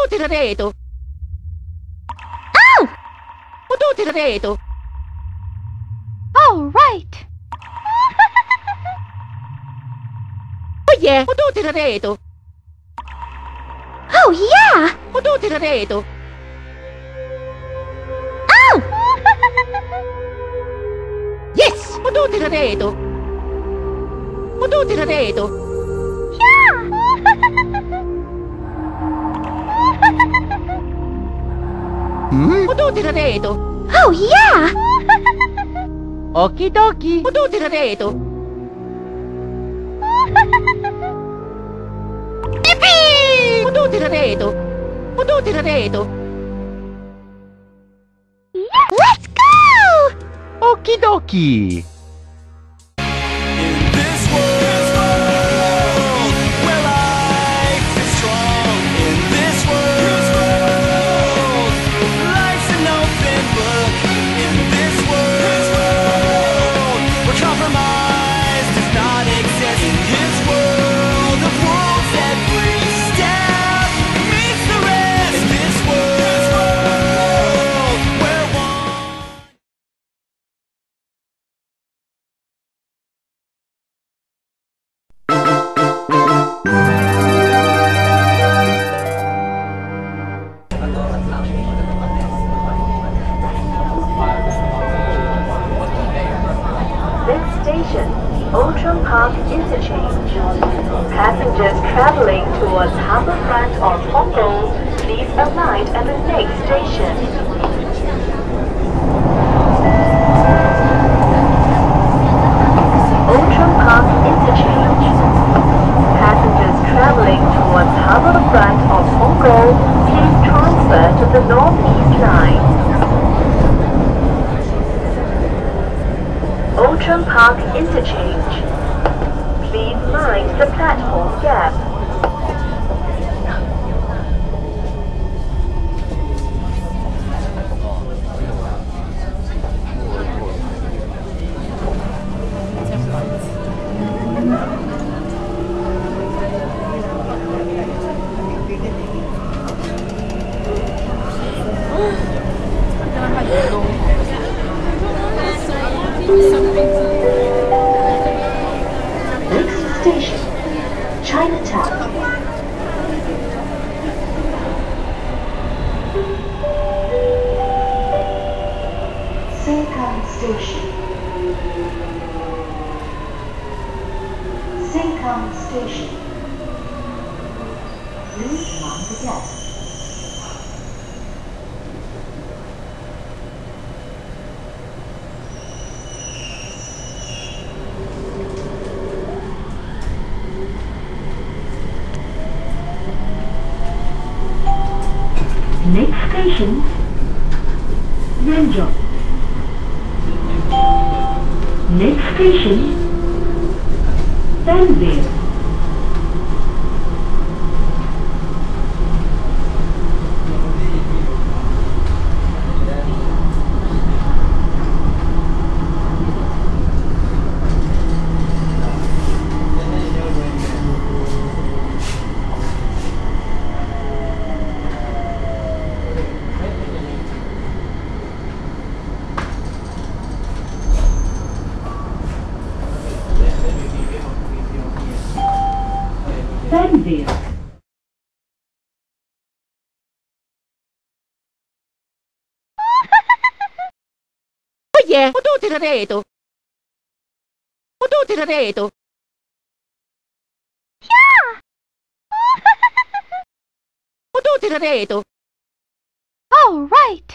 We'll do it. All right. Oh yeah. We'll do it. Oh. Yes. We'll do it. Oh yeah! Okie dokie! Yippee! Let's go! Okie dokie! Sengkang Station. Please mount the gas. Next station, Yanzhou. Next station, Fernvale. We'll do it. Yeah. We'll do it. All right.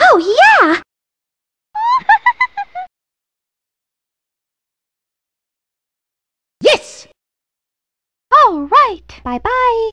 Oh, yeah! Yes! All right. Bye-bye.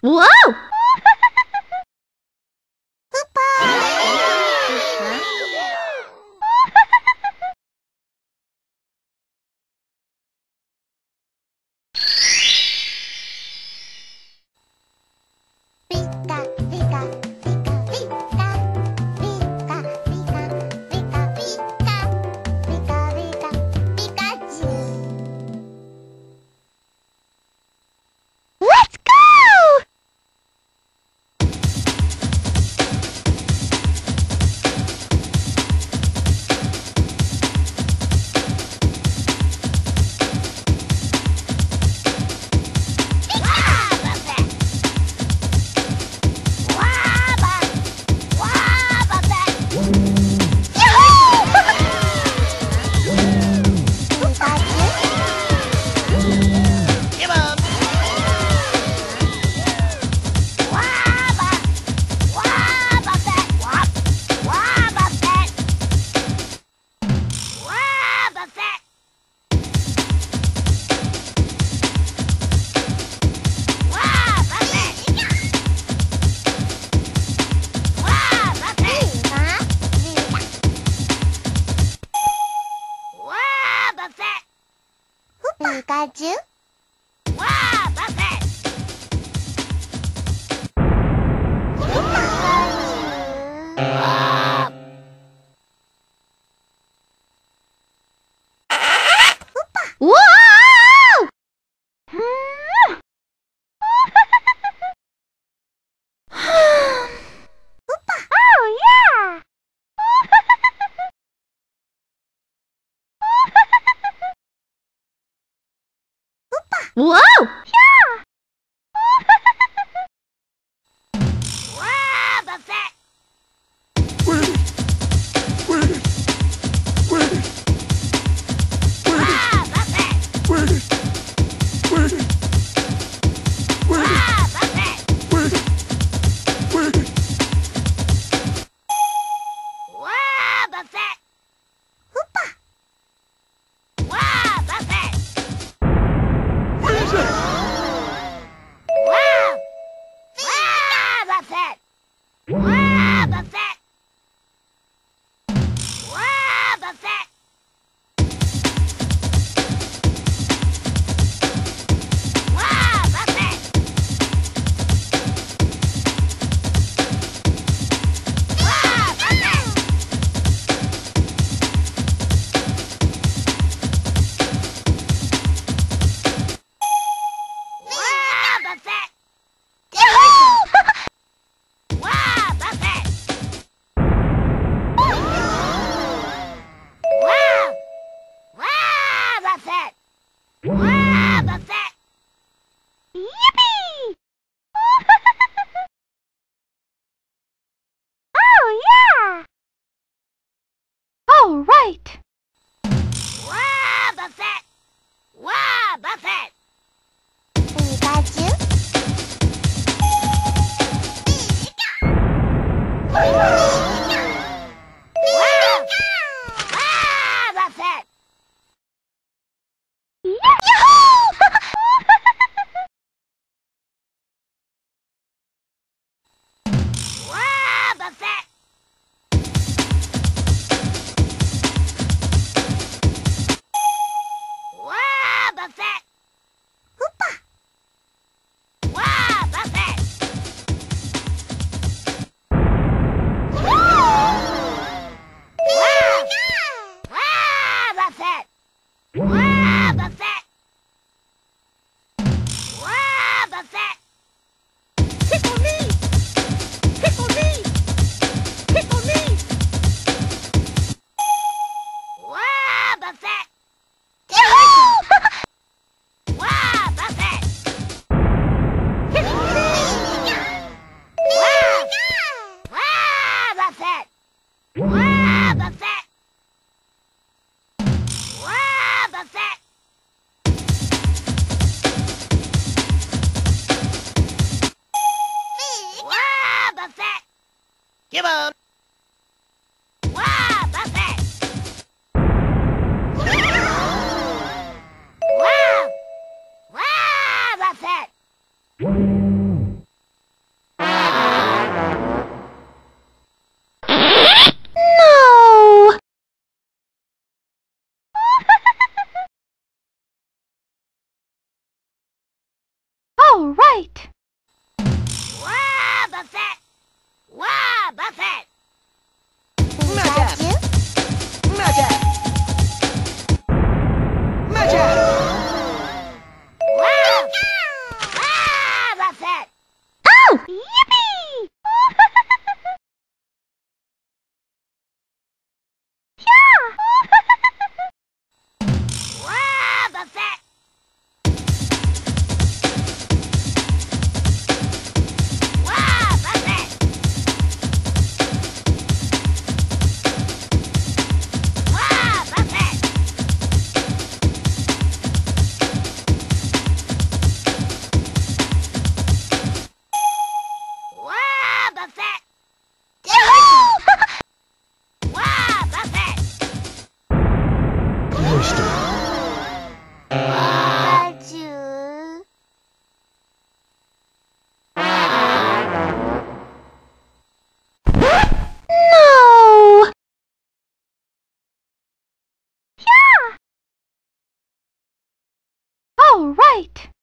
Whoa! Pikachu? Wow, Buffett! Whoa! Whoa! Yeah! Wow, Buffett! All right. Wow, Buffett! Wow! All right. Wow, Buffett! Wow, Buffett! Magic! Magic! Magic! Wow! Wow, Buffett! Oh! Yippee! Yeah! Wow, Buffett! All right.